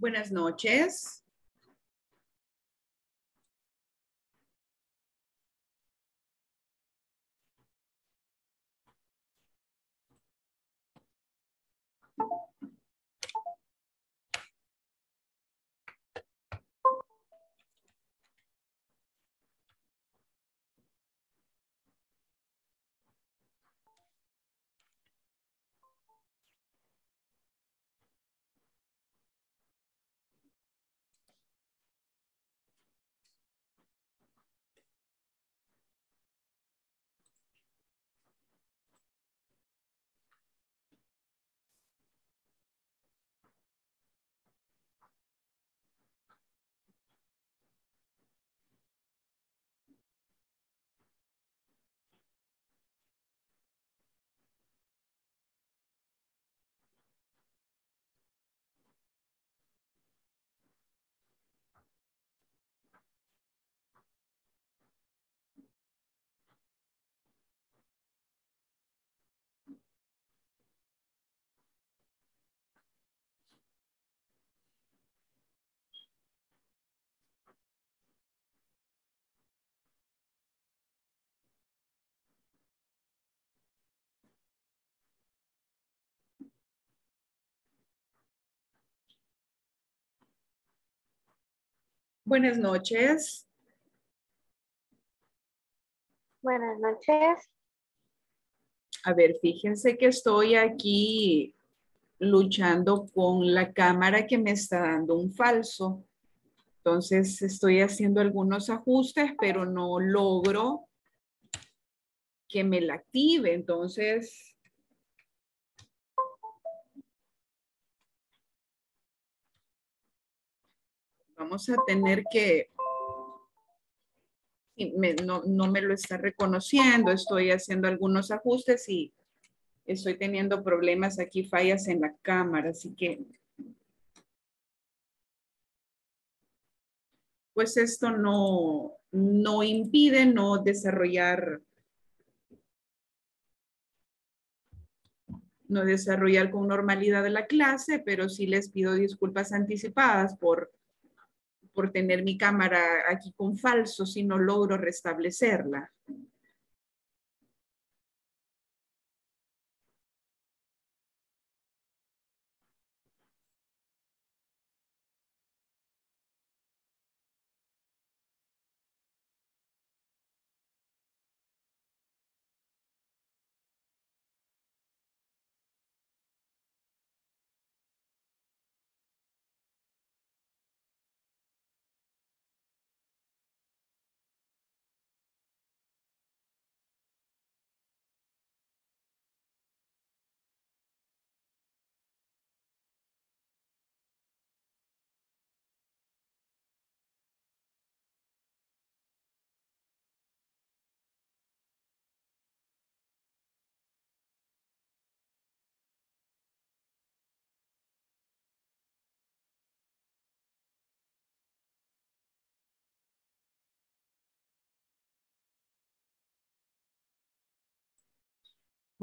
Buenas noches. Buenas noches. Buenas noches. A ver, fíjense que estoy aquí luchando con la cámara que me está dando un falso. Entonces estoy haciendo algunos ajustes, pero no logro que me la active. Entonces... vamos a tener que, no me lo está reconociendo, estoy haciendo algunos ajustes y estoy teniendo problemas aquí, fallas en la cámara, así que pues esto no impide no desarrollar, con normalidad la clase, pero sí les pido disculpas anticipadas por tener mi cámara aquí con falso si no logro restablecerla.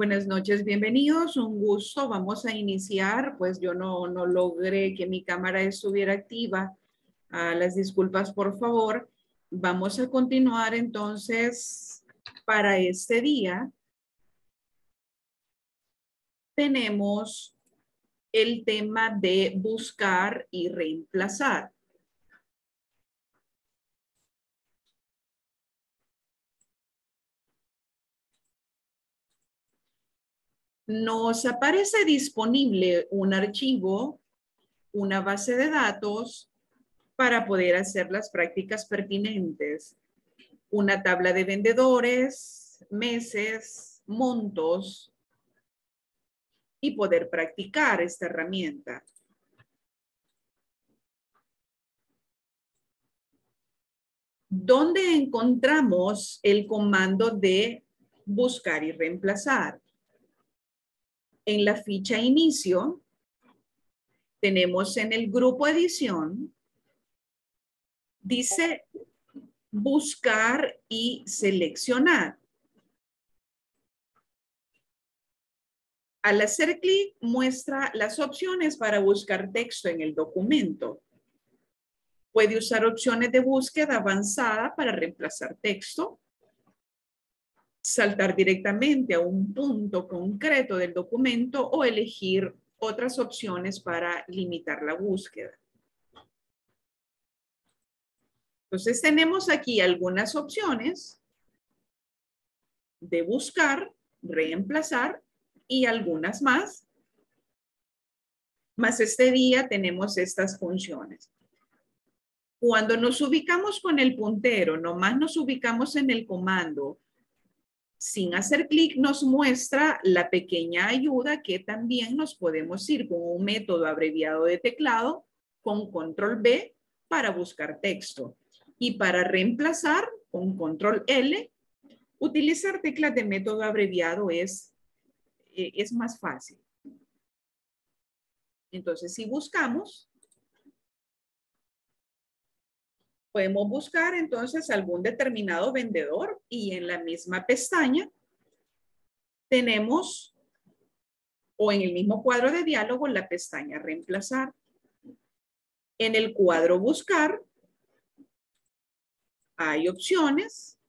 Buenas noches, bienvenidos, un gusto. Vamos a iniciar, pues yo no logré que mi cámara estuviera activa. Las disculpas, por favor. Vamos a continuar entonces para este día. Tenemos el tema de buscar y reemplazar. Nos aparece disponible un archivo, una base de datos para poder hacer las prácticas pertinentes. Una tabla de vendedores, meses, montos y poder practicar esta herramienta. ¿Dónde encontramos el comando de buscar y reemplazar? En la ficha inicio, tenemos en el grupo edición, dice buscar y seleccionar. Al hacer clic, muestra las opciones para buscar texto en el documento. Puede usar opciones de búsqueda avanzada para reemplazar texto, saltar directamente a un punto concreto del documento o elegir otras opciones para limitar la búsqueda. Entonces tenemos aquí algunas opciones de buscar, reemplazar y algunas más. Más este día tenemos estas funciones. Cuando nos ubicamos con el puntero, nomás nos ubicamos en el comando, sin hacer clic nos muestra la pequeña ayuda que también nos podemos ir con un método abreviado de teclado con control B para buscar texto y para reemplazar con control L. Utilizar teclas de método abreviado es más fácil. Entonces si buscamos, podemos buscar entonces algún determinado vendedor y en la misma pestaña tenemos, o en el mismo cuadro de diálogo, la pestaña reemplazar. En el cuadro buscar hay opciones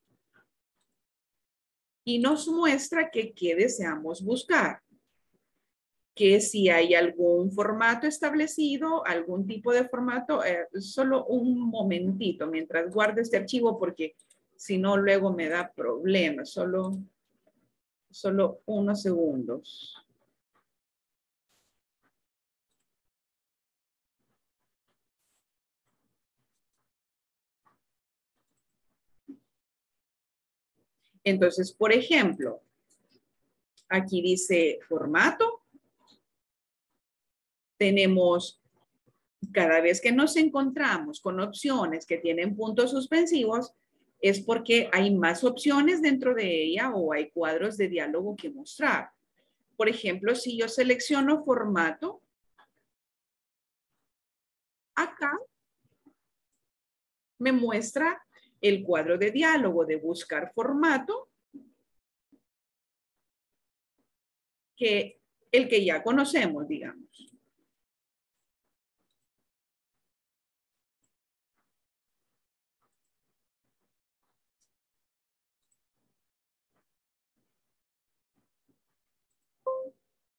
y nos muestra qué deseamos buscar. Que si hay algún formato establecido, algún tipo de formato, solo un momentito mientras guardo este archivo porque si no luego me da problemas, solo unos segundos. Entonces, por ejemplo, aquí dice formato. Tenemos, cada vez que nos encontramos con opciones que tienen puntos suspensivos, es porque hay más opciones dentro de ella o hay cuadros de diálogo que mostrar. Por ejemplo, si yo selecciono formato, acá me muestra el cuadro de diálogo de buscar formato, que el que ya conocemos, digamos.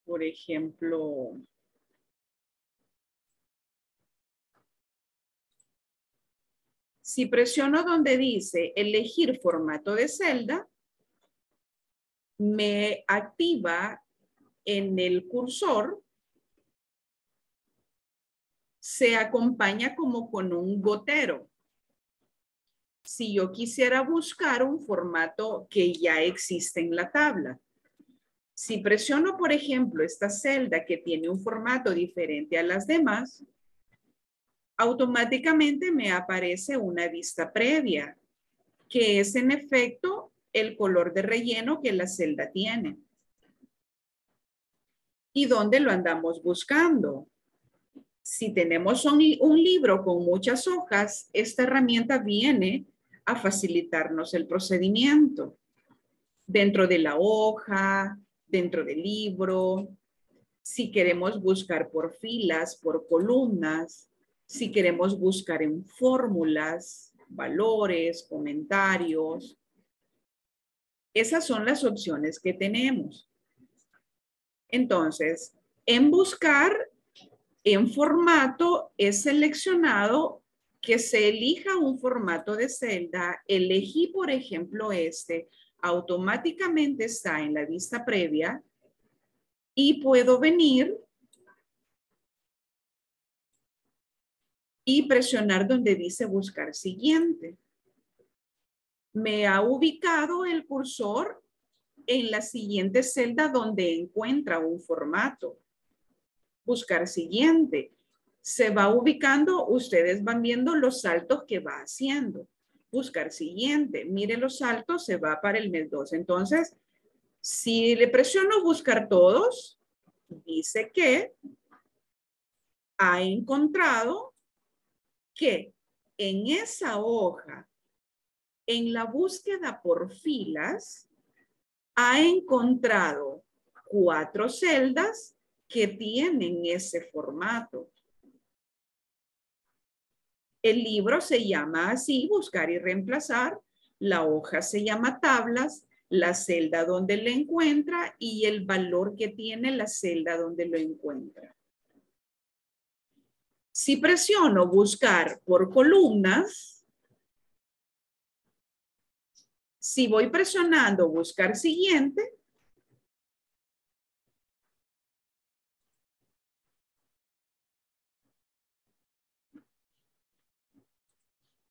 Por ejemplo, si presiono donde dice elegir formato de celda, me activa en el cursor, se acompaña como con un gotero. Si yo quisiera buscar un formato que ya existe en la tabla, si presiono, por ejemplo, esta celda que tiene un formato diferente a las demás, automáticamente me aparece una vista previa, que es en efecto el color de relleno que la celda tiene. ¿Y dónde lo andamos buscando? Si tenemos un libro con muchas hojas, esta herramienta viene a facilitarnos el procedimiento. Dentro de la hoja, dentro del libro, si queremos buscar por filas, por columnas, si queremos buscar en fórmulas, valores, comentarios. Esas son las opciones que tenemos. Entonces, en buscar, en formato, es seleccionado que se elija un formato de celda. Elegí, por ejemplo, este. Automáticamente está en la vista previa y puedo venir y presionar donde dice buscar siguiente. Me ha ubicado el cursor en la siguiente celda donde encuentra un formato. Buscar siguiente. Se va ubicando, ustedes van viendo los saltos que va haciendo. Buscar siguiente, mire los saltos, se va para el mes 2. Entonces, si le presiono buscar todos, dice que ha encontrado que en esa hoja, en la búsqueda por filas, ha encontrado 4 celdas que tienen ese formato. El libro se llama así, Buscar y Reemplazar. La hoja se llama Tablas, la celda donde lo encuentra y el valor que tiene la celda donde lo encuentra. Si presiono Buscar por columnas, si voy presionando Buscar siguiente,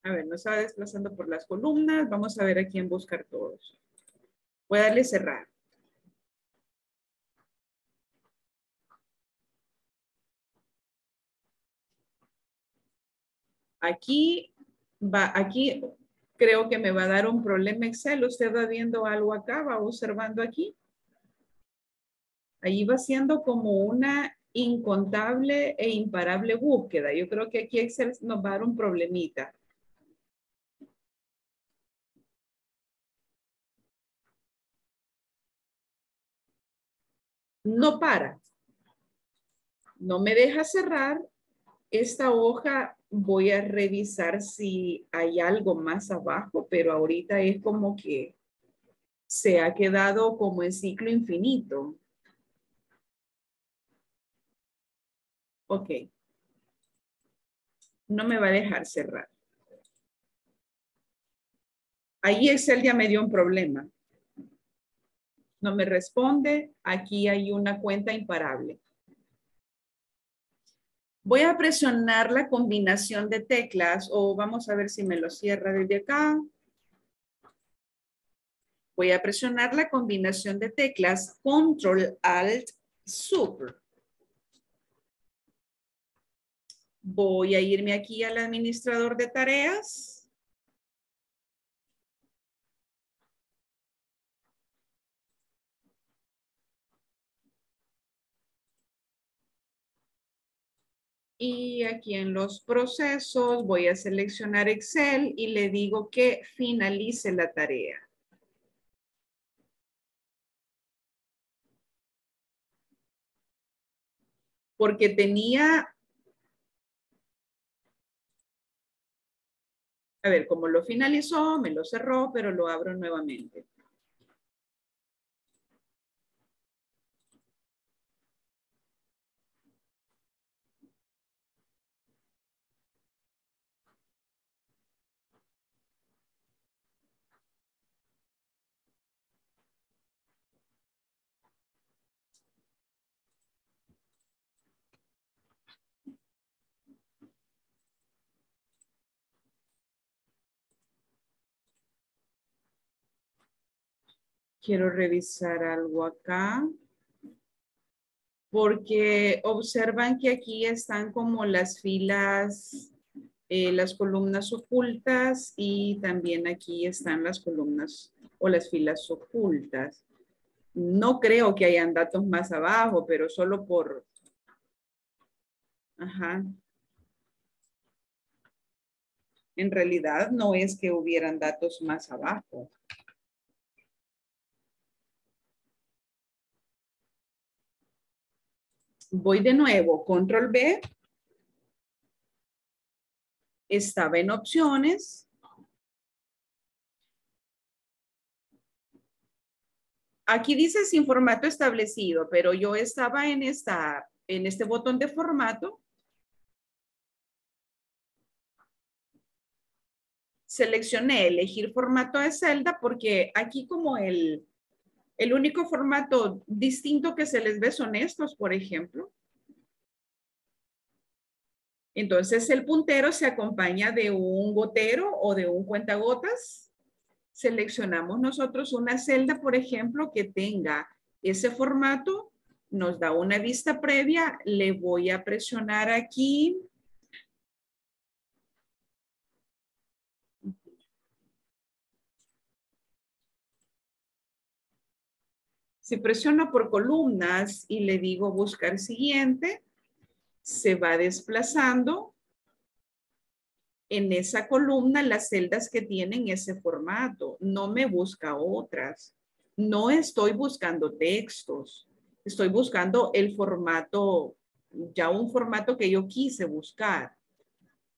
a ver, nos está desplazando por las columnas. Vamos a ver aquí en Buscar Todos. Voy a darle cerrar. Aquí va, aquí creo que me va a dar un problema Excel. Usted va viendo algo acá, va observando aquí. Ahí va siendo como una incontable e imparable búsqueda. Yo creo que aquí Excel nos va a dar un problemita. No para. No me deja cerrar esta hoja. Voy a revisar si hay algo más abajo, pero ahorita es como que se ha quedado como en ciclo infinito. Ok. No me va a dejar cerrar. Ahí Excel ya me dio un problema. No me responde. Aquí hay una cuenta imparable. Voy a presionar la combinación de teclas o vamos a ver si me lo cierra desde acá. Voy a presionar la combinación de teclas Control Alt Super. Voy a irme aquí al administrador de tareas. Y aquí en los procesos voy a seleccionar Excel y le digo que finalice la tarea. Porque tenía... A ver, como lo finalizó, me lo cerró, pero lo abro nuevamente. Quiero revisar algo acá, porque observan que aquí están como las filas, las columnas ocultas y también aquí están las columnas o las filas ocultas. No creo que hayan datos más abajo, pero solo por... Ajá. En realidad no es que hubieran datos más abajo. Voy de nuevo, Control B. Estaba en opciones. Aquí dice sin formato establecido, pero yo estaba en este botón de formato. Seleccioné elegir formato de celda porque aquí como el único formato distinto que se les ve son estos, por ejemplo. Entonces el puntero se acompaña de un gotero o de un cuentagotas. Seleccionamos nosotros una celda, por ejemplo, que tenga ese formato. Nos da una vista previa. Le voy a presionar aquí. Si presiono por columnas y le digo buscar siguiente, se va desplazando en esa columna las celdas que tienen ese formato. No me busca otras. No estoy buscando textos. estoy buscando el formato, ya un formato que yo quise buscar.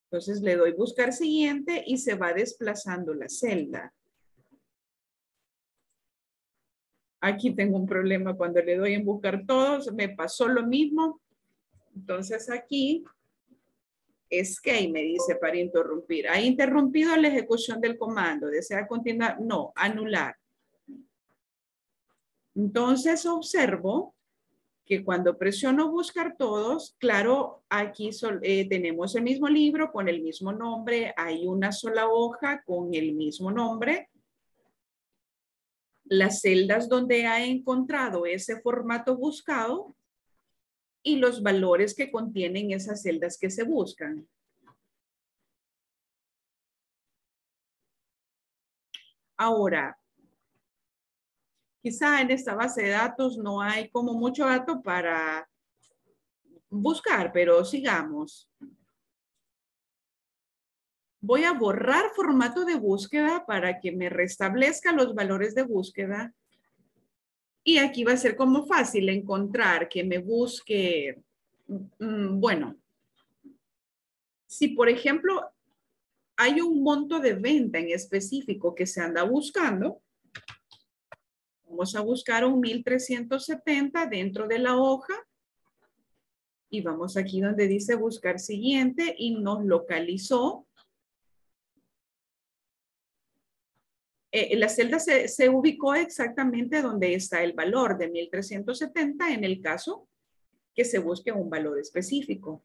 Entonces le doy buscar siguiente y se va desplazando la celda. Aquí tengo un problema cuando le doy en buscar todos, me pasó lo mismo. Entonces aquí escape me dice para interrumpir. ¿Ha interrumpido la ejecución del comando? ¿Desea continuar? No, anular. Entonces observo que cuando presiono buscar todos, claro, aquí tenemos el mismo libro con el mismo nombre, hay una sola hoja con el mismo nombre. Las celdas donde ha encontrado ese formato buscado y los valores que contienen esas celdas que se buscan. Ahora, quizá en esta base de datos no hay como mucho dato para buscar, pero sigamos. Voy a borrar formato de búsqueda para que me restablezca los valores de búsqueda. Y aquí va a ser como fácil encontrar que me busque, bueno, si por ejemplo hay un monto de venta en específico que se anda buscando, vamos a buscar un 1370 dentro de la hoja. Y vamos aquí donde dice buscar siguiente y nos localizó. La celda se ubicó exactamente donde está el valor de 1370 en el caso que se busque un valor específico.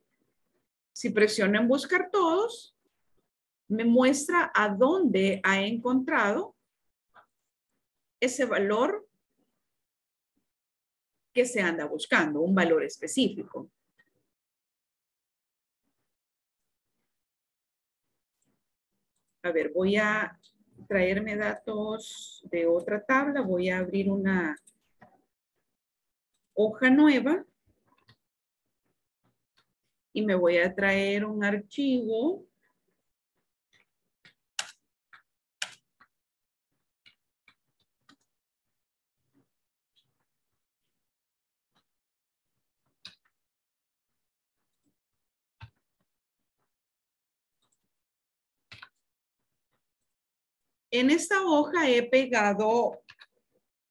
Si presiono en buscar todos, me muestra a dónde ha encontrado ese valor que se anda buscando, un valor específico. A ver, voy a traerme datos de otra tabla. Voy a abrir una hoja nueva y me voy a traer un archivo . En esta hoja he pegado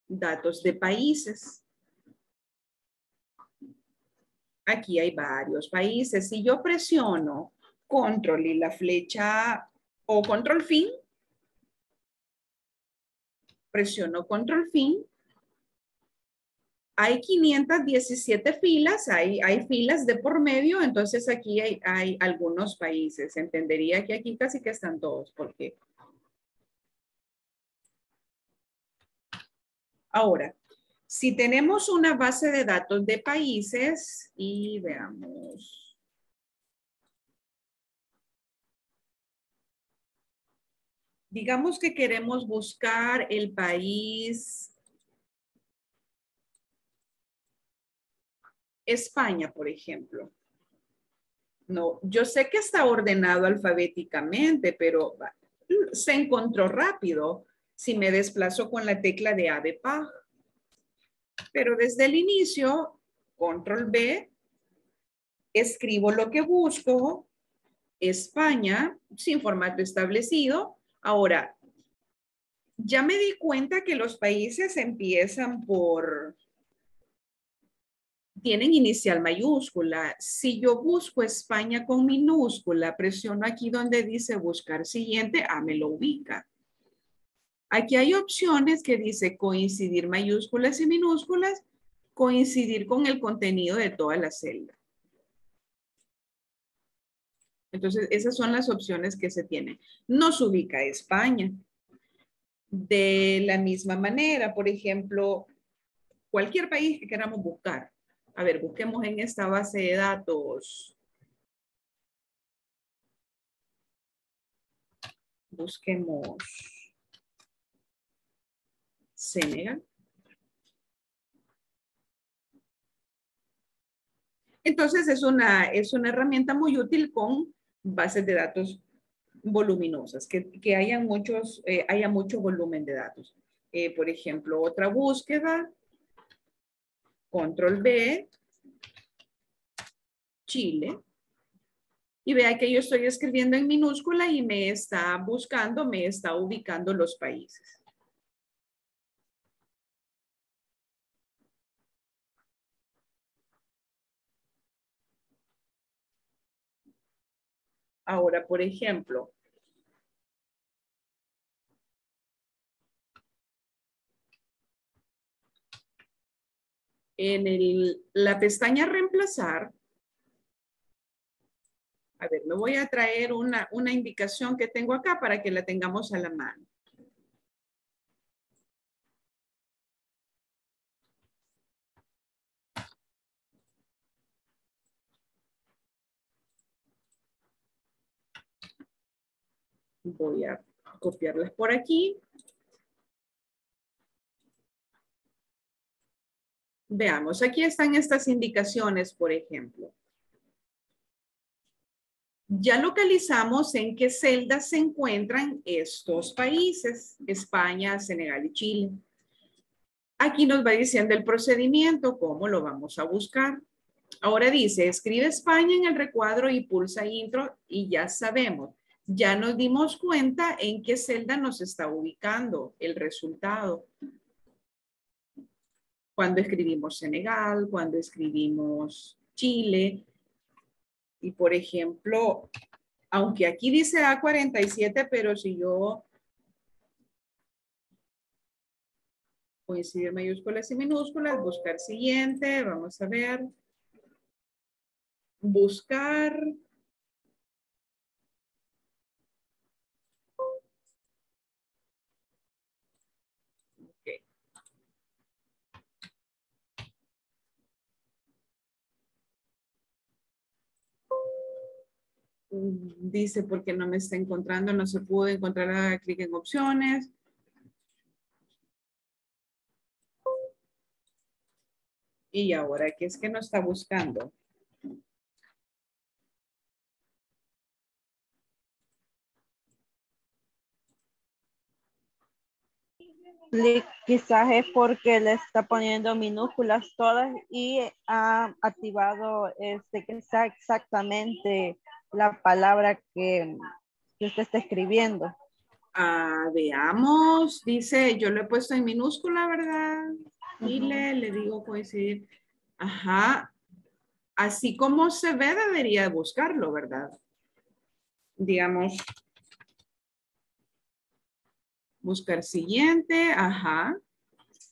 datos de países. Aquí hay varios países. Si yo presiono control y la flecha o control fin, presiono control fin, hay 517 filas, hay filas de por medio, entonces aquí hay algunos países. Entendería que aquí casi que están todos porque... Ahora, si tenemos una base de datos de países y veamos. Digamos que queremos buscar el país España, por ejemplo. No, yo sé que está ordenado alfabéticamente, pero se encontró rápido si me desplazo con la tecla de A de PAG. Pero desde el inicio, control B, escribo lo que busco, España, sin formato establecido. Ahora, ya me di cuenta que los países empiezan por, tienen inicial mayúscula. Si yo busco España con minúscula, presiono aquí donde dice buscar siguiente, me lo ubica. Aquí hay opciones que dice coincidir mayúsculas y minúsculas, coincidir con el contenido de toda la celda. Entonces, esas son las opciones que se tienen. Nos ubica España. De la misma manera, por ejemplo, cualquier país que queramos buscar. A ver, busquemos en esta base de datos. Busquemos Senegal. Entonces es una herramienta muy útil con bases de datos voluminosas, que haya mucho volumen de datos. Por ejemplo, otra búsqueda, control B, Chile. Y vea que yo estoy escribiendo en minúscula y me está buscando, me está ubicando los países. Ahora, por ejemplo, en la pestaña reemplazar, a ver, me voy a traer una indicación que tengo acá para que la tengamos a la mano. Voy a copiarlas por aquí. Veamos, aquí están estas indicaciones, por ejemplo. Ya localizamos en qué celdas se encuentran estos países, España, Senegal y Chile. Aquí nos va diciendo el procedimiento, cómo lo vamos a buscar. Ahora dice, escribe España en el recuadro y pulsa intro y ya sabemos. Ya nos dimos cuenta en qué celda nos está ubicando el resultado. Cuando escribimos Senegal, cuando escribimos Chile. Y por ejemplo, aunque aquí dice A47, pero si yo coincidir mayúsculas y minúsculas, buscar siguiente, vamos a ver. Buscar. Okay. Dice porque no me está encontrando, no se pudo encontrar, haga clic en opciones. Y ahora, ¿qué es que no está buscando? Quizás es porque le está poniendo minúsculas todas y ha activado que sea exactamente la palabra que usted está escribiendo. Ah, veamos, dice, yo lo he puesto en minúscula, ¿verdad? Y le digo coincidir. Ajá, así como se ve debería buscarlo, ¿verdad? Digamos, buscar siguiente, ajá.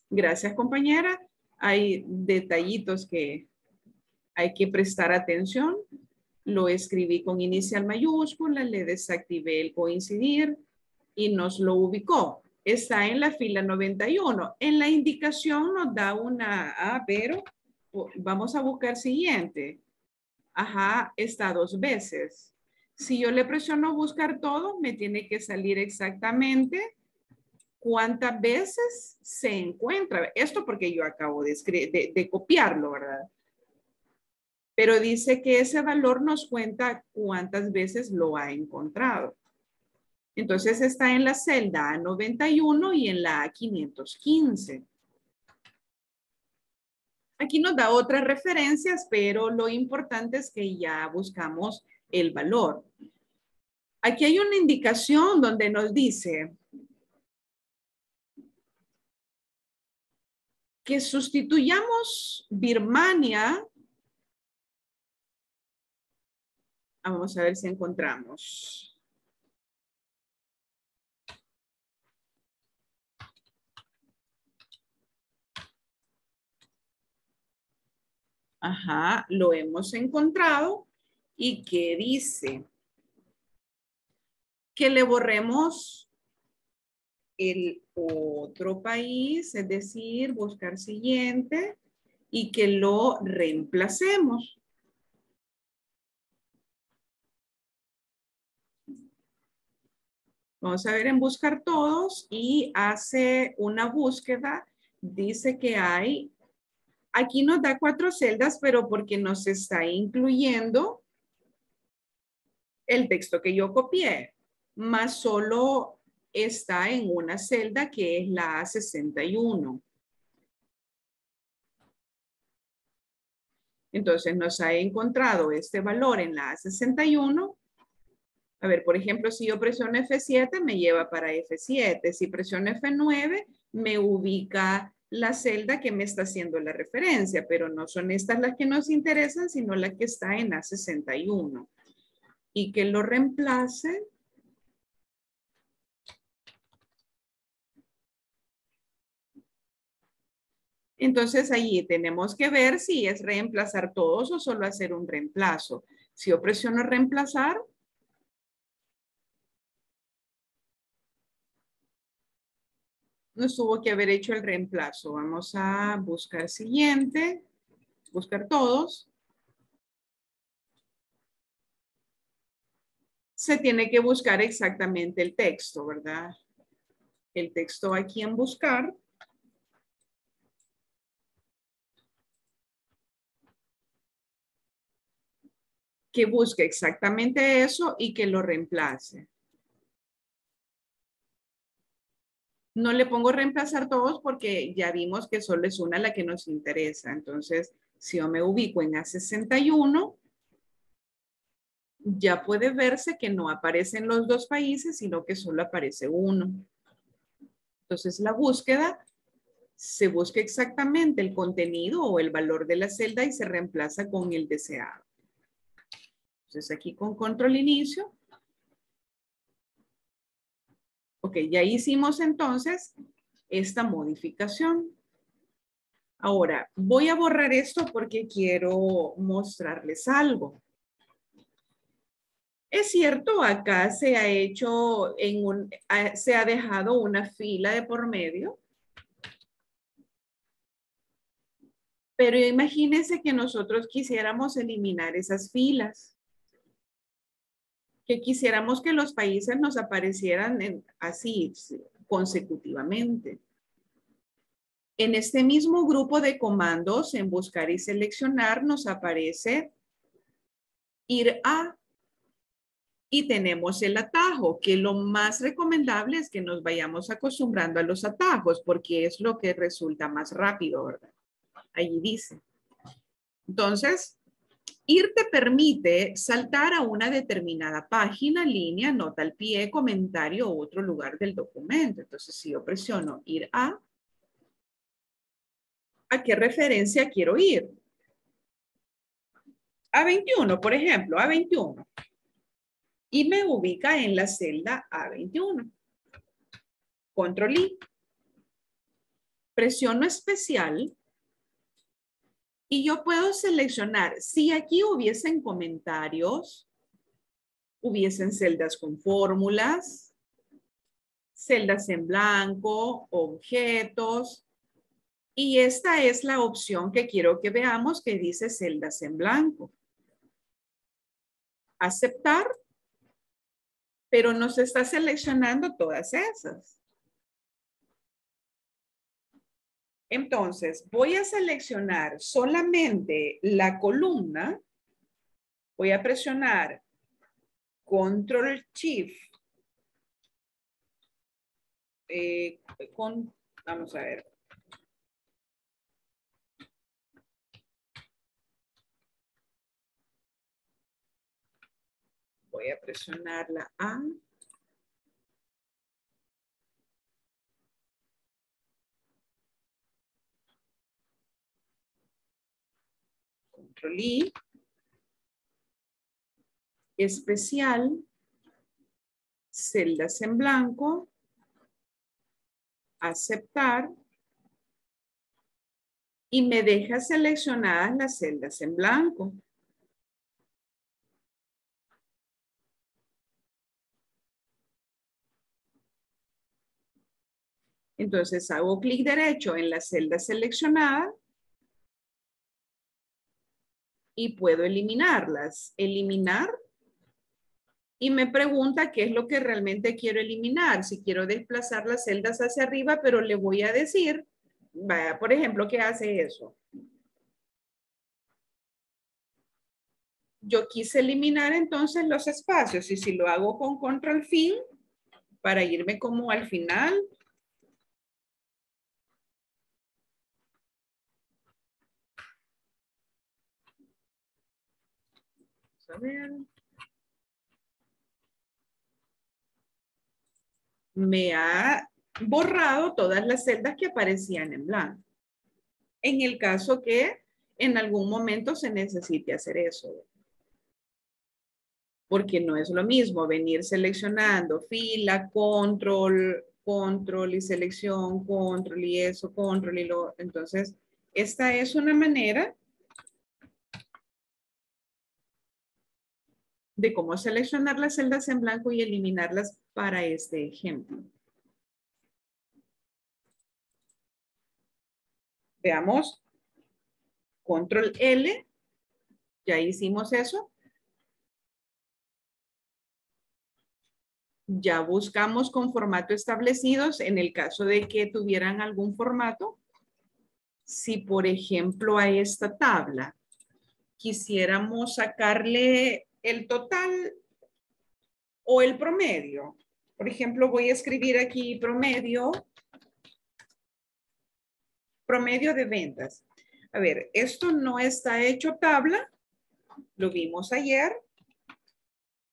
Gracias, compañera. Hay detallitos que hay que prestar atención. Lo escribí con inicial mayúscula, le desactivé el coincidir y nos lo ubicó. Está en la fila 91. En la indicación nos da una A, pero vamos a buscar siguiente. Ajá, está dos veces. Si yo le presiono buscar todo, me tiene que salir exactamente cuántas veces se encuentra. Esto porque yo acabo de copiarlo, ¿verdad? Pero dice que ese valor nos cuenta cuántas veces lo ha encontrado. Entonces está en la celda A91 y en la A515. Aquí nos da otras referencias, pero lo importante es que ya buscamos el valor. Aquí hay una indicación donde nos dice que sustituyamos Birmania. Vamos a ver si encontramos. Ajá, lo hemos encontrado. ¿Y qué dice? Que le borremos el otro país, es decir, buscar siguiente y que lo reemplacemos. Vamos a ver en buscar todos y hace una búsqueda. Dice que hay, aquí nos da 4 celdas, pero porque nos está incluyendo el texto que yo copié, más solo está en una celda que es la A61. Entonces nos ha encontrado este valor en la A61. A ver, por ejemplo, si yo presiono F7, me lleva para F7. Si presiono F9, me ubica la celda que me está haciendo la referencia, pero no son estas las que nos interesan, sino la que está en A61. Y que lo reemplace . Entonces allí tenemos que ver si es reemplazar todos o solo hacer un reemplazo. Si yo presiono reemplazar, nos tuvo que haber hecho el reemplazo. Vamos a buscar siguiente, buscar todos. Se tiene que buscar exactamente el texto, ¿verdad? El texto aquí en buscar. Que busque exactamente eso y que lo reemplace. No le pongo reemplazar todos porque ya vimos que solo es una la que nos interesa. Entonces, si yo me ubico en A61, ya puede verse que no aparecen los dos países, sino que solo aparece uno. Entonces, la búsqueda se busca exactamente el contenido o el valor de la celda y se reemplaza con el deseado. Entonces aquí con control inicio. Ok, ya hicimos entonces esta modificación. Ahora voy a borrar esto porque quiero mostrarles algo. Es cierto, acá se ha hecho, se ha dejado una fila de por medio. Pero imagínense que nosotros quisiéramos eliminar esas filas. Que quisiéramos que los países nos aparecieran así consecutivamente. En este mismo grupo de comandos en buscar y seleccionar nos aparece ir a y tenemos el atajo, que lo más recomendable es que nos vayamos acostumbrando a los atajos porque es lo que resulta más rápido, ¿verdad? Allí dice. Entonces, ir te permite saltar a una determinada página, línea, nota al pie, comentario u otro lugar del documento. Entonces, si yo presiono ir ¿a qué referencia quiero ir? A21, por ejemplo, A21. Y me ubica en la celda A21. Control I. Presiono especial. Y yo puedo seleccionar, si aquí hubiesen comentarios, hubiesen celdas con fórmulas, celdas en blanco, objetos. Y esta es la opción que quiero que veamos que dice celdas en blanco. Aceptar, pero nos está seleccionando todas esas. Entonces, voy a seleccionar solamente la columna. Voy a presionar Voy a presionar la A. Especial, celdas en blanco, aceptar y me deja seleccionadas las celdas en blanco. Entonces hago clic derecho en la celda seleccionada. Y puedo eliminarlas. Eliminar. Y me pregunta qué es lo que realmente quiero eliminar. Si quiero desplazar las celdas hacia arriba, pero le voy a decir, vaya, por ejemplo, ¿qué hace eso? Yo quise eliminar entonces los espacios. Y si lo hago con control fin, para irme como al final. a ver. Me ha borrado todas las celdas que aparecían en blanco. En el caso que en algún momento se necesite hacer eso. Porque no es lo mismo venir seleccionando fila, control, control y selección, control y eso, control y lo. Entonces, esta es una manera de cómo seleccionar las celdas en blanco y eliminarlas para este ejemplo. Veamos. Control L. Ya hicimos eso. Ya buscamos con formato establecidos en el caso de que tuvieran algún formato. Si, por ejemplo, a esta tabla quisiéramos sacarle el total o el promedio. Por ejemplo, voy a escribir aquí promedio de ventas. A ver, esto no está hecho tabla. Lo vimos ayer.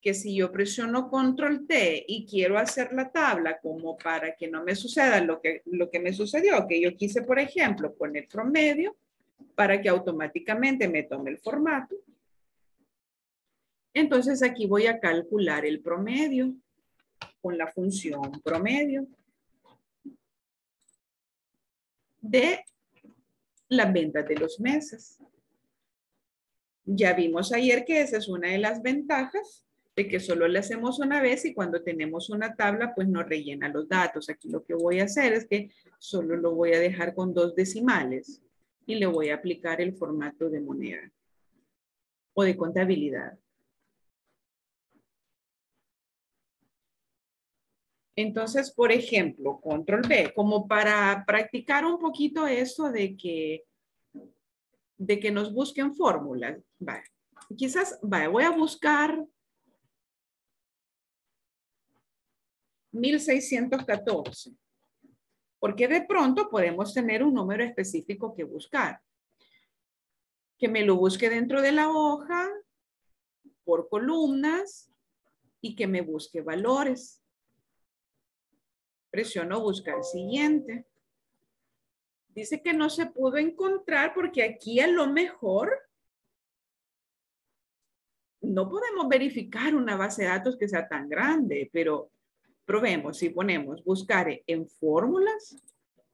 Que si yo presiono control T y quiero hacer la tabla como para que no me suceda lo que me sucedió, que yo quise, por ejemplo, poner promedio para que automáticamente me tome el formato. Entonces aquí voy a calcular el promedio con la función promedio de las ventas de los meses. Ya vimos ayer que esa es una de las ventajas de que solo la hacemos una vez y cuando tenemos una tabla pues nos rellena los datos. Aquí lo que voy a hacer es que solo lo voy a dejar con 2 decimales y le voy a aplicar el formato de moneda o de contabilidad. Entonces, por ejemplo, control B, como para practicar un poquito esto de que nos busquen fórmulas. Vale. Quizás, vale, voy a buscar 1614, porque de pronto podemos tener un número específico que buscar. Que me lo busque dentro de la hoja, por columnas, y que me busque valores. Presiono buscar siguiente. Dice que no se pudo encontrar porque aquí a lo mejor no podemos verificar una base de datos que sea tan grande, pero probemos. Si ponemos buscar en fórmulas,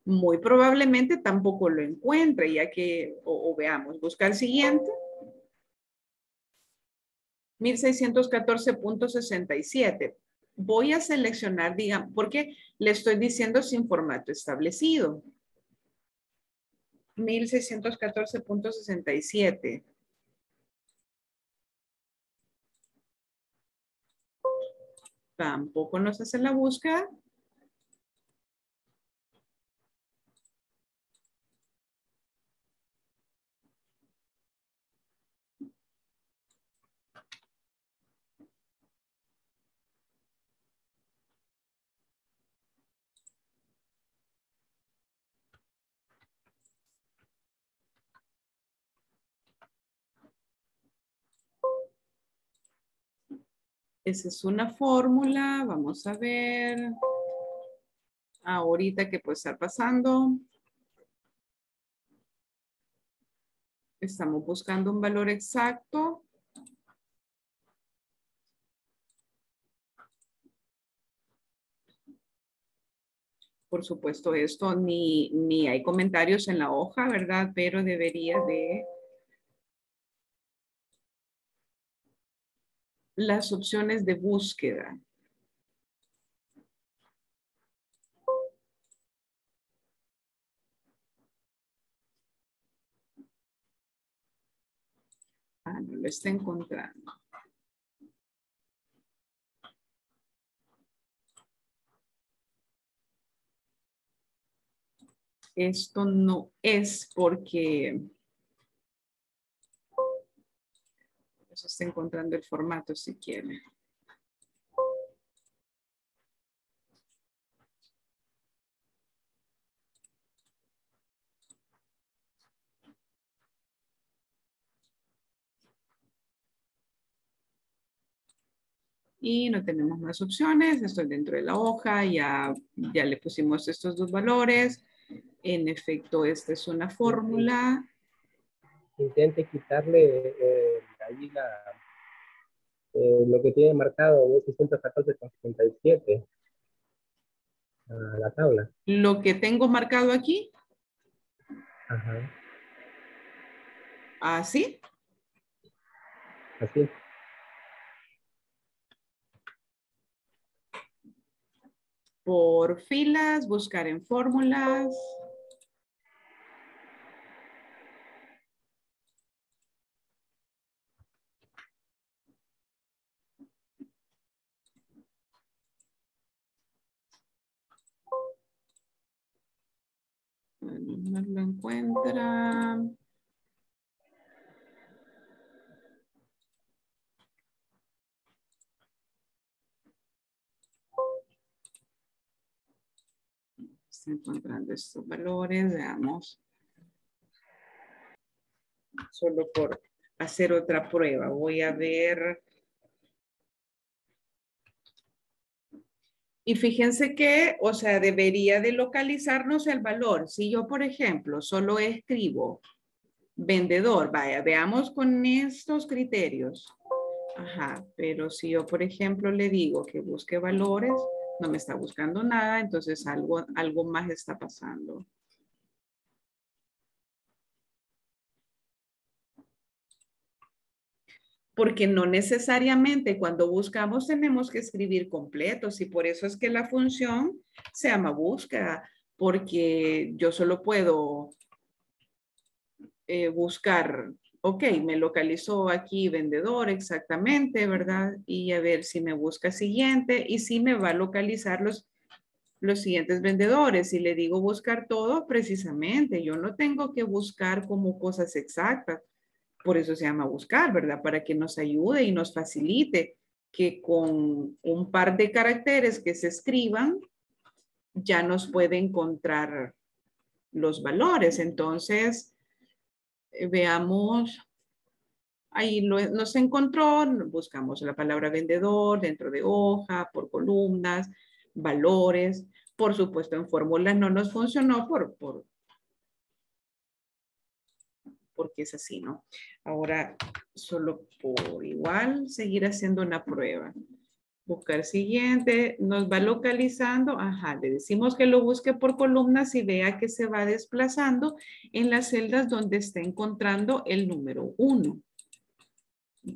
muy probablemente tampoco lo encuentre, ya que, o veamos, buscar siguiente. 1614.67. Voy a seleccionar, digamos, porque le estoy diciendo sin formato establecido. 1614.67. Tampoco nos hace la búsqueda. Esa es una fórmula, vamos a ver ahorita qué puede estar pasando. Estamos buscando un valor exacto. Por supuesto esto ni hay comentarios en la hoja, ¿verdad? Pero debería de... las opciones de búsqueda. Ah, no lo está encontrando. Esto no es porque... está encontrando el formato si quiere. Y no tenemos más opciones. Estoy dentro de la hoja. Ya le pusimos estos dos valores. En efecto, esta es una fórmula. Intente quitarle ahí lo que tiene marcado 1614,77 a la tabla. Lo que tengo marcado aquí. Ajá. ¿Así? Así. Por filas, buscar en fórmulas. Bueno, no lo encuentra. Está encontrando estos valores, veamos. Solo por hacer otra prueba. Voy a ver. Y fíjense que, o sea, debería de localizarnos el valor. Si yo, por ejemplo, solo escribo vendedor, vaya, veamos con estos criterios. Ajá, pero si yo, por ejemplo, le digo que busque valores, no me está buscando nada, entonces algo más está pasando. Porque no necesariamente cuando buscamos tenemos que escribir completos y por eso es que la función se llama búsqueda, porque yo solo puedo buscar, ok, me localizó aquí vendedor exactamente, ¿verdad? Y a ver si me busca siguiente y si me va a localizar los siguientes vendedores. Si le digo buscar todo, precisamente, yo no tengo que buscar como cosas exactas. Por eso se llama buscar, ¿verdad? Para que nos ayude y nos facilite que con un par de caracteres que se escriban ya nos puede encontrar los valores. Entonces, veamos, ahí nos encontró, buscamos la palabra vendedor dentro de hoja, por columnas, valores. Por supuesto, en fórmulas no nos funcionó porque es así, ¿no? Ahora, solo por igual, seguir haciendo una prueba. Buscar siguiente, nos va localizando, ajá, le decimos que lo busque por columnas y vea que se va desplazando en las celdas donde está encontrando el número 1.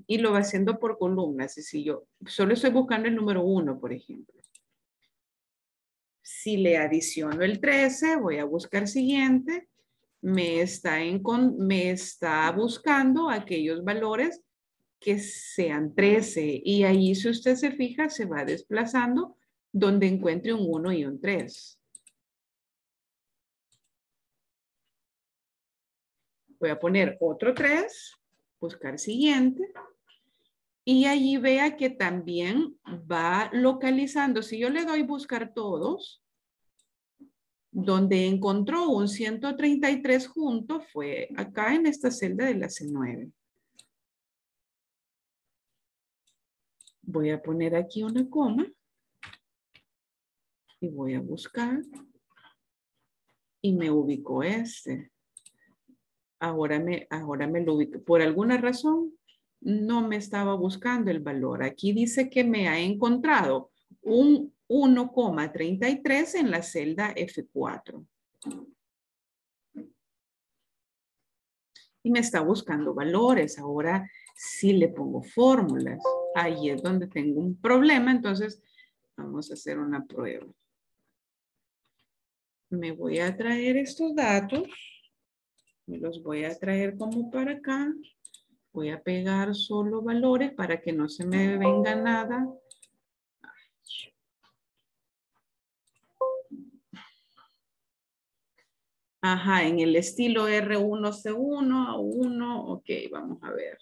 Y lo va haciendo por columnas. Y si yo solo estoy buscando el número 1, por ejemplo. Si le adiciono el 13, voy a buscar siguiente. Me está buscando aquellos valores que sean 13. Y ahí, si usted se fija, se va desplazando donde encuentre un 1 y un 3. Voy a poner otro 3, buscar siguiente. Y allí vea que también va localizando. Si yo le doy buscar todos, donde encontró un 133 junto fue acá en esta celda de la C9. Voy a poner aquí una coma y voy a buscar y me ubicó este. Ahora me lo ubico. Por alguna razón no me estaba buscando el valor. Aquí dice que me ha encontrado un 1,33 en la celda F4. Y me está buscando valores. Ahora sí le pongo fórmulas. Ahí es donde tengo un problema. Entonces vamos a hacer una prueba. Me voy a traer estos datos. Me los voy a traer como para acá. Voy a pegar solo valores para que no se me venga nada. Ajá, en el estilo R1C1 a 1, ok, vamos a ver.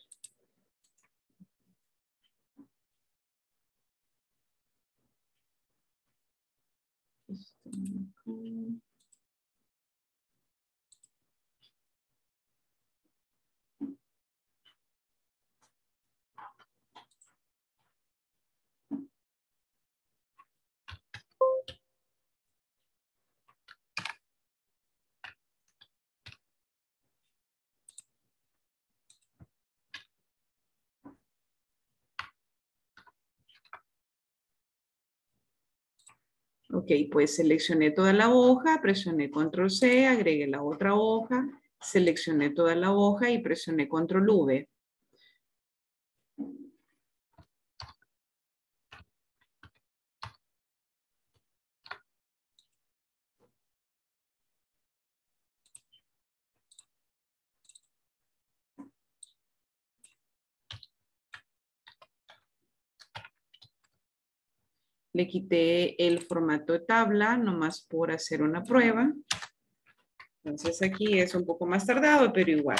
Ok, pues seleccioné toda la hoja, presioné control C, agregué la otra hoja, seleccioné toda la hoja y presioné control V. Le quité el formato de tabla, nomás por hacer una prueba. Entonces aquí es un poco más tardado, pero igual.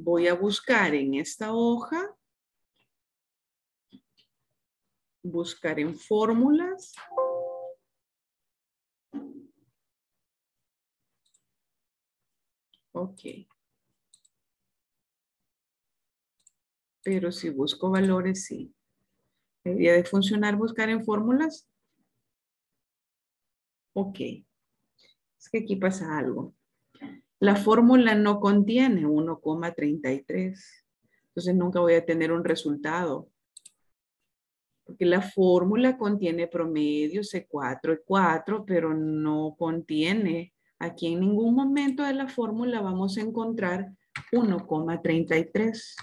Voy a buscar en esta hoja, buscar en fórmulas. Ok. Pero si busco valores, sí. ¿Debería de funcionar buscar en fórmulas? Ok. Es que aquí pasa algo. La fórmula no contiene 1,33. Entonces nunca voy a tener un resultado. Porque la fórmula contiene promedios C4 y 4, pero no contiene. Aquí en ningún momento de la fórmula vamos a encontrar 1,33.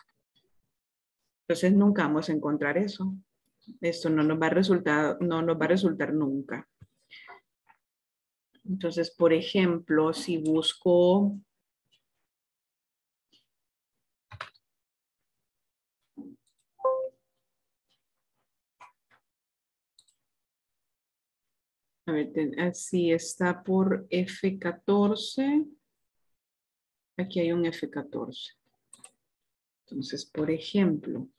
Entonces nunca vamos a encontrar eso. Esto no nos va a resultar nunca. Entonces, por ejemplo, si busco a ver, así está por F14. Aquí hay un F14. Entonces, por ejemplo,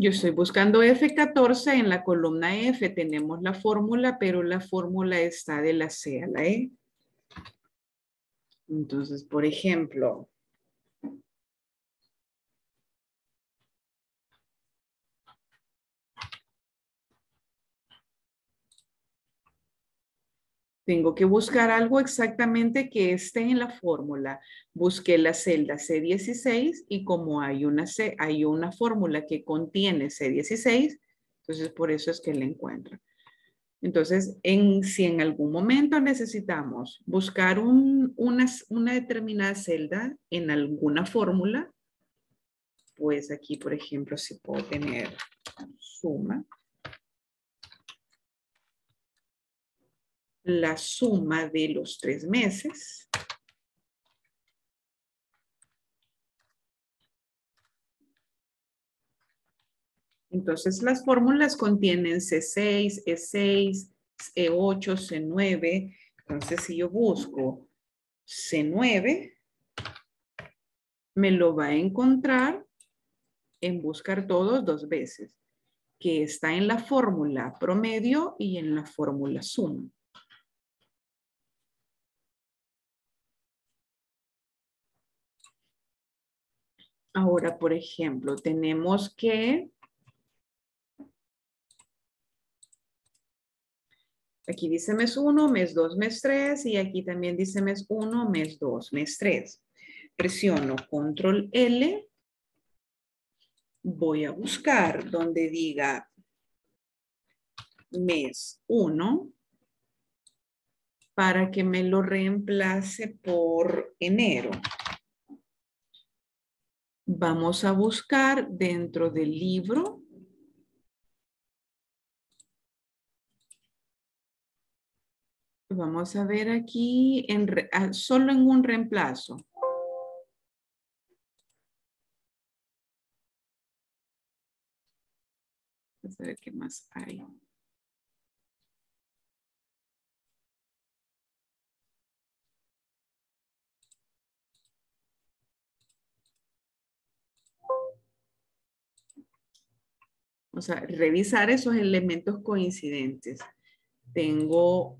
yo estoy buscando F14, en la columna F tenemos la fórmula, pero la fórmula está de la C a la E. Entonces, por ejemplo, tengo que buscar algo exactamente que esté en la fórmula. Busqué la celda C16 y como hay una fórmula que contiene C16, entonces por eso es que la encuentro. Entonces, si en algún momento necesitamos buscar una determinada celda en alguna fórmula, pues aquí, por ejemplo, si puedo tener suma. La suma de los 3 meses. Entonces las fórmulas contienen C6, E6, E8, C9. Entonces si yo busco C9, me lo va a encontrar en buscar todos 2 veces, que está en la fórmula promedio y en la fórmula suma. Ahora, por ejemplo, tenemos que, aquí dice mes 1, mes 2, mes 3, y aquí también dice mes 1, mes 2, mes 3. Presiono control L, voy a buscar donde diga mes 1 para que me lo reemplace por enero. Vamos a buscar dentro del libro. Vamos a ver aquí, solo en un reemplazo. Vamos a ver qué más hay. O sea, revisar esos elementos coincidentes. Tengo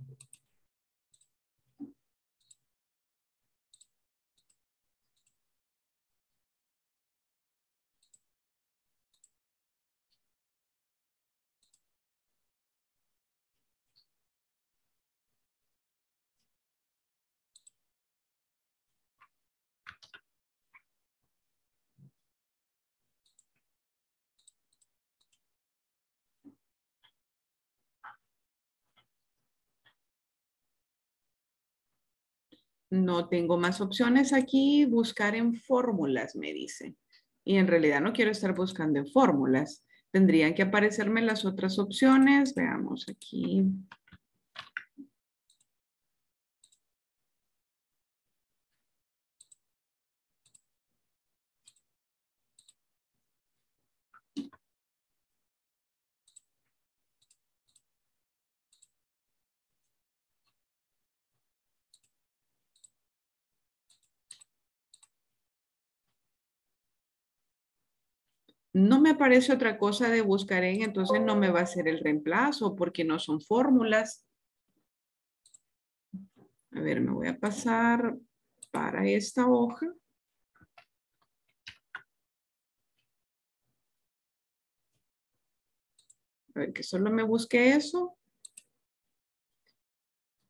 No tengo más opciones aquí. Buscar en fórmulas, me dice. Y en realidad no quiero estar buscando en fórmulas. Tendrían que aparecerme las otras opciones. Veamos aquí. No me aparece otra cosa de buscar en, entonces no me va a hacer el reemplazo porque no son fórmulas. A ver, me voy a pasar para esta hoja. A ver, que solo me busque eso.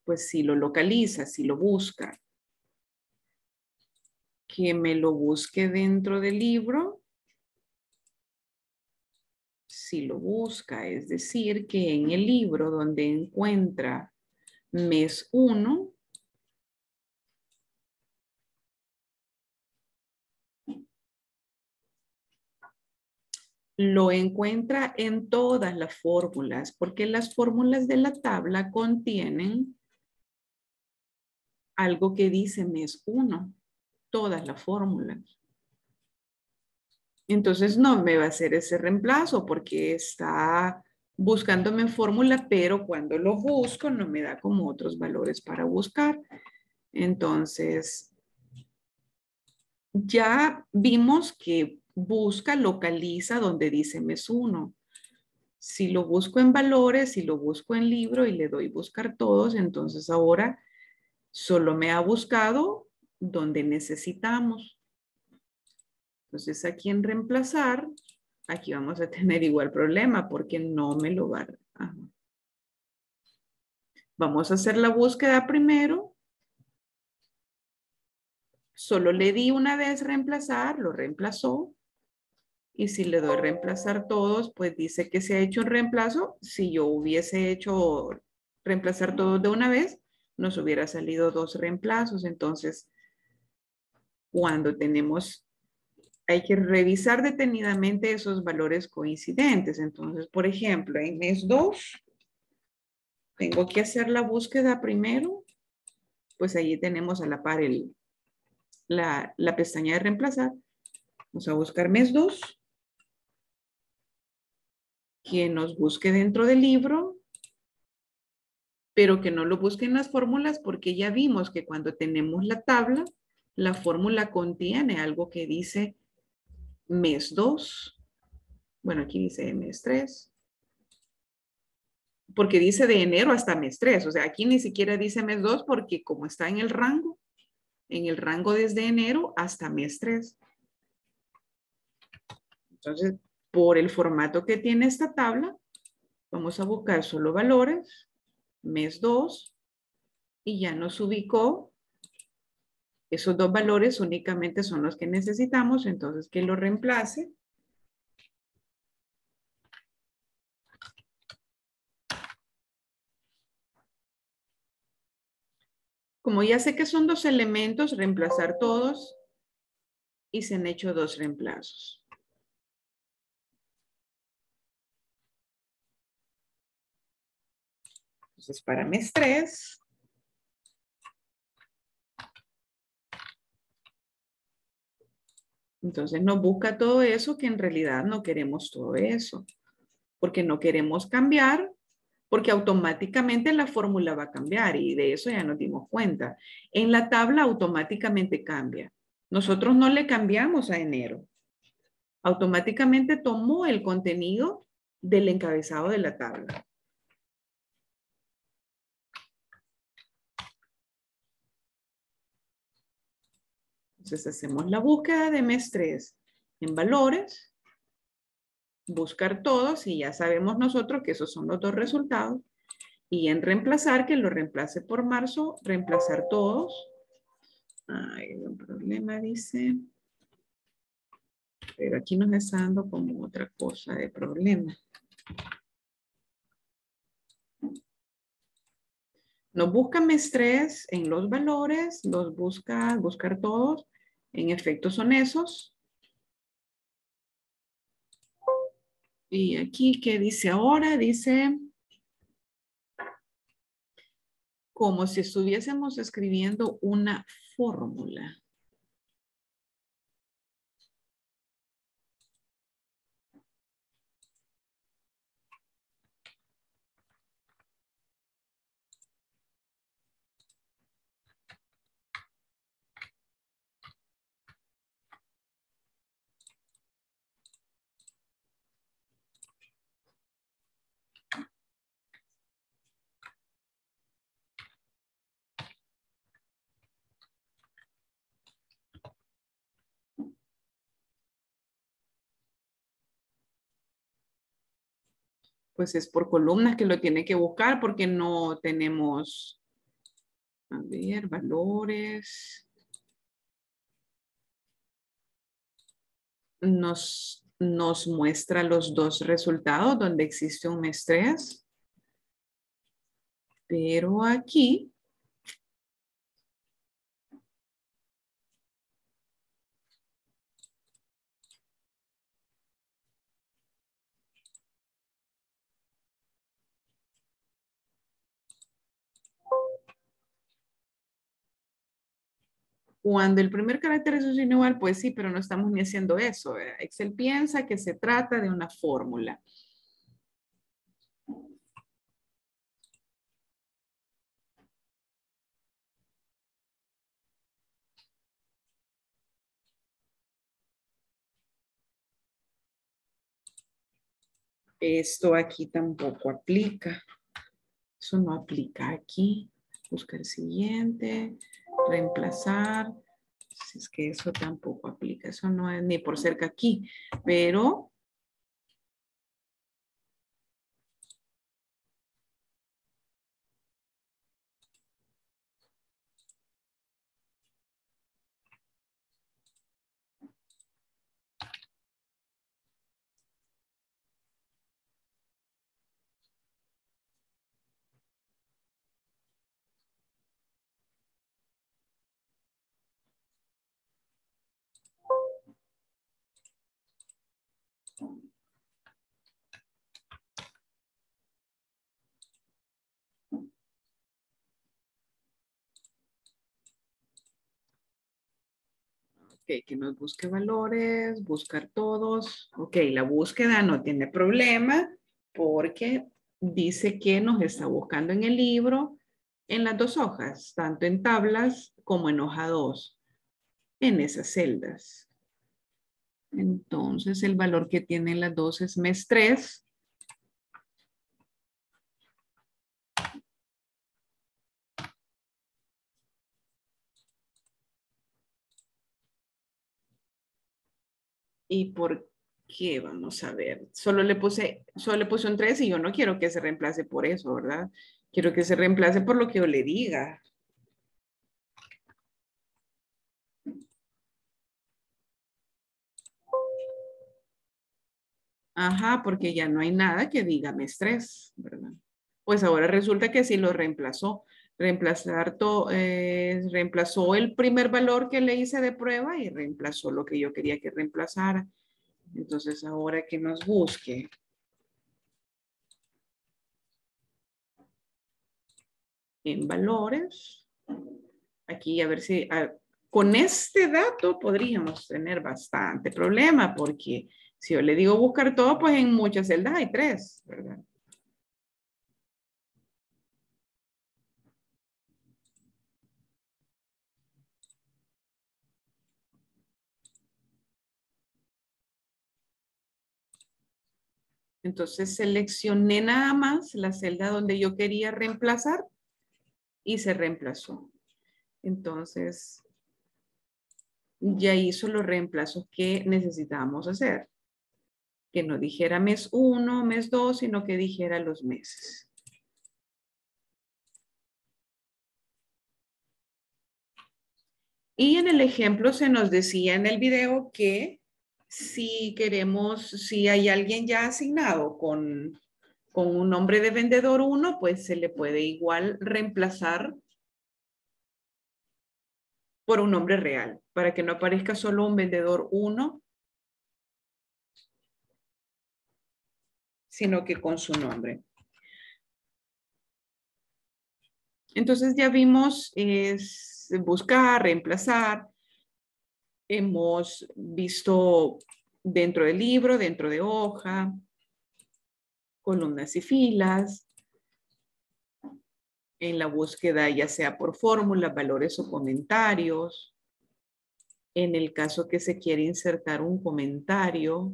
Pues si lo localiza, si lo busca. Que me lo busque dentro del libro. Si lo busca, es decir, que en el libro donde encuentra mes 1, lo encuentra en todas las fórmulas, porque las fórmulas de la tabla contienen algo que dice mes 1, todas las fórmulas. Entonces no me va a hacer ese reemplazo porque está buscándome en fórmula, pero cuando lo busco no me da como otros valores para buscar. Entonces ya vimos que busca, localiza donde dice mes 1. Si lo busco en valores, si lo busco en libro y le doy buscar todos, entonces ahora solo me ha buscado donde necesitamos. Entonces aquí en reemplazar, aquí vamos a tener igual problema porque no me lo va a... Ajá. Vamos a hacer la búsqueda primero. Solo le di una vez reemplazar, lo reemplazó. Y si le doy reemplazar todos, pues dice que se ha hecho un reemplazo. Si yo hubiese hecho reemplazar todos de una vez, nos hubiera salido dos reemplazos. Entonces, cuando tenemos... Hay que revisar detenidamente esos valores coincidentes. Entonces, por ejemplo, en mes 2, tengo que hacer la búsqueda primero. Pues allí tenemos a la par la pestaña de reemplazar. Vamos a buscar mes 2. Que nos busque dentro del libro. Pero que no lo busque en las fórmulas porque ya vimos que cuando tenemos la tabla, la fórmula contiene algo que dice mes 2, bueno aquí dice mes 3, porque dice de enero hasta mes 3, o sea aquí ni siquiera dice mes 2 porque como está en el rango desde enero hasta mes 3. Entonces por el formato que tiene esta tabla, vamos a buscar solo valores, mes 2 y ya nos ubicó. Esos dos valores únicamente son los que necesitamos, entonces que lo reemplace. Como ya sé que son dos elementos, reemplazar todos y se han hecho dos reemplazos. Entonces para mes 3. Entonces nos busca todo eso que en realidad no queremos todo eso, porque no queremos cambiar, porque automáticamente la fórmula va a cambiar y de eso ya nos dimos cuenta. En la tabla automáticamente cambia. Nosotros no le cambiamos a enero. Automáticamente tomó el contenido del encabezado de la tabla. Entonces hacemos la búsqueda de mes 3 en valores, buscar todos y ya sabemos nosotros que esos son los dos resultados. Y en reemplazar, que lo reemplace por marzo, reemplazar todos. Hay un problema, dice. Pero aquí nos está dando como otra cosa de problema. Nos buscan estrés en los valores, los buscar todos en efectos son esos. Y aquí, ¿qué dice ahora? Dice, como si estuviésemos escribiendo una fórmula. Pues es por columnas que lo tiene que buscar porque no tenemos, a ver, valores. Nos muestra los dos resultados donde existe un estrés. Pero aquí cuando el primer carácter es igual, pues sí, pero no estamos ni haciendo eso, ¿verdad? Excel piensa que se trata de una fórmula. Esto aquí tampoco aplica. Eso no aplica aquí. Buscar el siguiente, reemplazar. Si es que eso tampoco aplica, eso no es ni por cerca aquí, pero okay, que nos busque valores, buscar todos. Ok, la búsqueda no tiene problema porque dice que nos está buscando en el libro en las dos hojas, tanto en tablas como en hoja 2, en esas celdas. Entonces el valor que tiene en las dos es MES3. ¿Y por qué? Vamos a ver. Solo le puse un 3 y yo no quiero que se reemplace por eso, ¿verdad? Quiero que se reemplace por lo que yo le diga. Ajá, porque ya no hay nada que diga MES3, ¿verdad? Pues ahora resulta que sí lo reemplazó. Reemplazó el primer valor que le hice de prueba y reemplazó lo que yo quería que reemplazara. Entonces ahora que nos busque. En valores. Aquí a ver si con este dato podríamos tener bastante problema porque si yo le digo buscar todo, pues en muchas celdas hay 3, ¿verdad? Entonces seleccioné nada más la celda donde yo quería reemplazar y se reemplazó. Entonces ya hizo los reemplazos que necesitábamos hacer. Que no dijera MES1, MES2, sino que dijera los meses. Y en el ejemplo se nos decía en el video que si hay alguien ya asignado con, con un nombre de vendedor 1, pues se le puede igual reemplazar por un nombre real, para que no aparezca solo un vendedor 1, sino que con su nombre. Entonces ya vimos buscar, reemplazar. Hemos visto dentro del libro, dentro de hoja, columnas y filas. En la búsqueda ya sea por fórmulas, valores o comentarios. En el caso que se quiere insertar un comentario.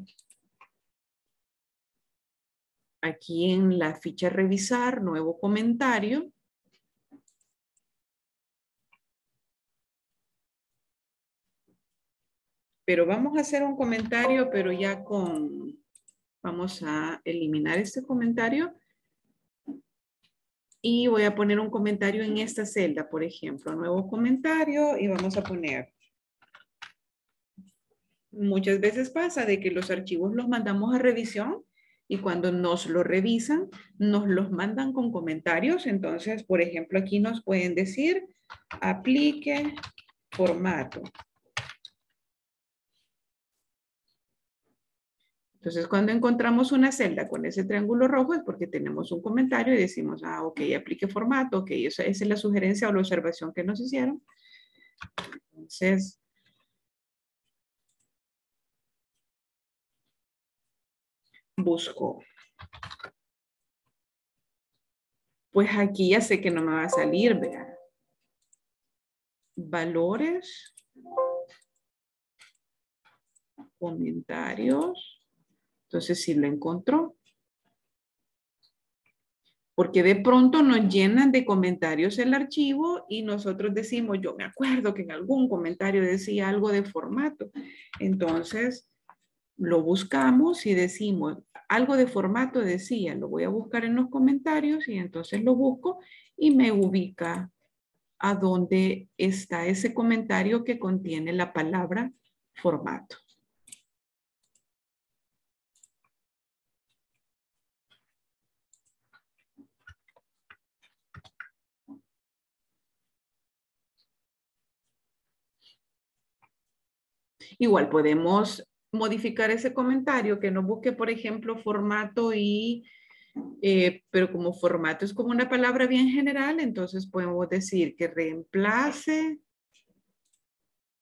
Aquí en la ficha revisar, nuevo comentario. Pero vamos a hacer un comentario, pero ya con... Vamos a eliminar este comentario. Y voy a poner un comentario en esta celda, por ejemplo. Nuevo comentario y vamos a poner. Muchas veces pasa de que los archivos los mandamos a revisión y cuando nos lo revisan, nos los mandan con comentarios. Entonces, por ejemplo, aquí nos pueden decir, aplique formato. Entonces, cuando encontramos una celda con ese triángulo rojo es porque tenemos un comentario y decimos, ah, ok, aplique formato, ok, esa es la sugerencia o la observación que nos hicieron. Entonces, busco. Pues aquí ya sé que no me va a salir, vean. Valores, comentarios. Entonces sí lo encontró. Porque de pronto nos llenan de comentarios el archivo y nosotros decimos, yo me acuerdo que en algún comentario decía algo de formato. Entonces lo buscamos y decimos, algo de formato decía, lo voy a buscar en los comentarios y entonces lo busco y me ubica a dónde está ese comentario que contiene la palabra formato. Igual podemos modificar ese comentario que no busque, por ejemplo, formato y, pero como formato es como una palabra bien general, entonces podemos decir que reemplace,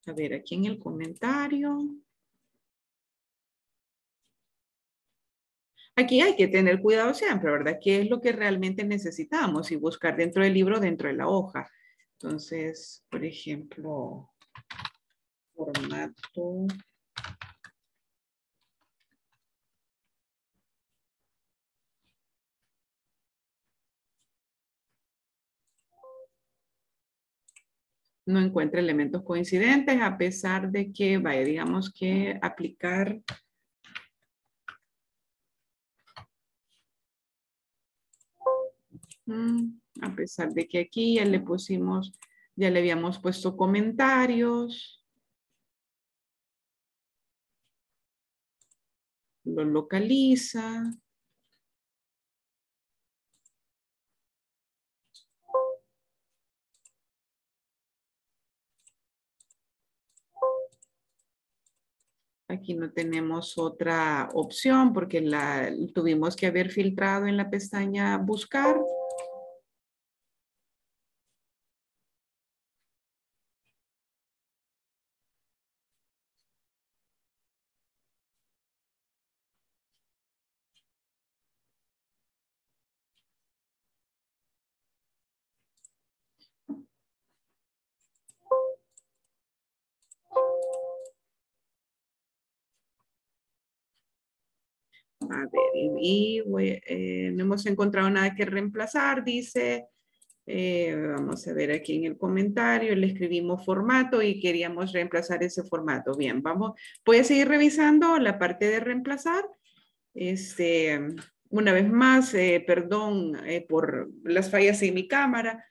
a ver, aquí en el comentario. Aquí hay que tener cuidado siempre, ¿verdad? ¿Qué es lo que realmente necesitamos? Y buscar dentro del libro, dentro de la hoja. Entonces, por ejemplo... Formato no encuentra elementos coincidentes a pesar de que vaya, digamos que aplicar a pesar de que aquí ya le pusimos, ya le habíamos puesto comentarios. Lo localiza. Aquí no tenemos otra opción porque la tuvimos que haber filtrado en la pestaña buscar. A ver, no hemos encontrado nada que reemplazar, dice, vamos a ver aquí en el comentario, le escribimos formato y queríamos reemplazar ese formato. Bien, vamos, voy a seguir revisando la parte de reemplazar. Una vez más, perdón por las fallas en mi cámara.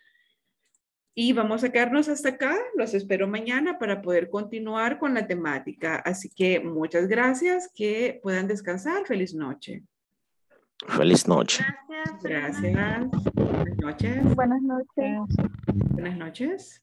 Y vamos a quedarnos hasta acá. Los espero mañana para poder continuar con la temática. Así que muchas gracias. Que puedan descansar. Feliz noche. Feliz noche. Gracias. Buenas noches. Buenas noches. Buenas noches.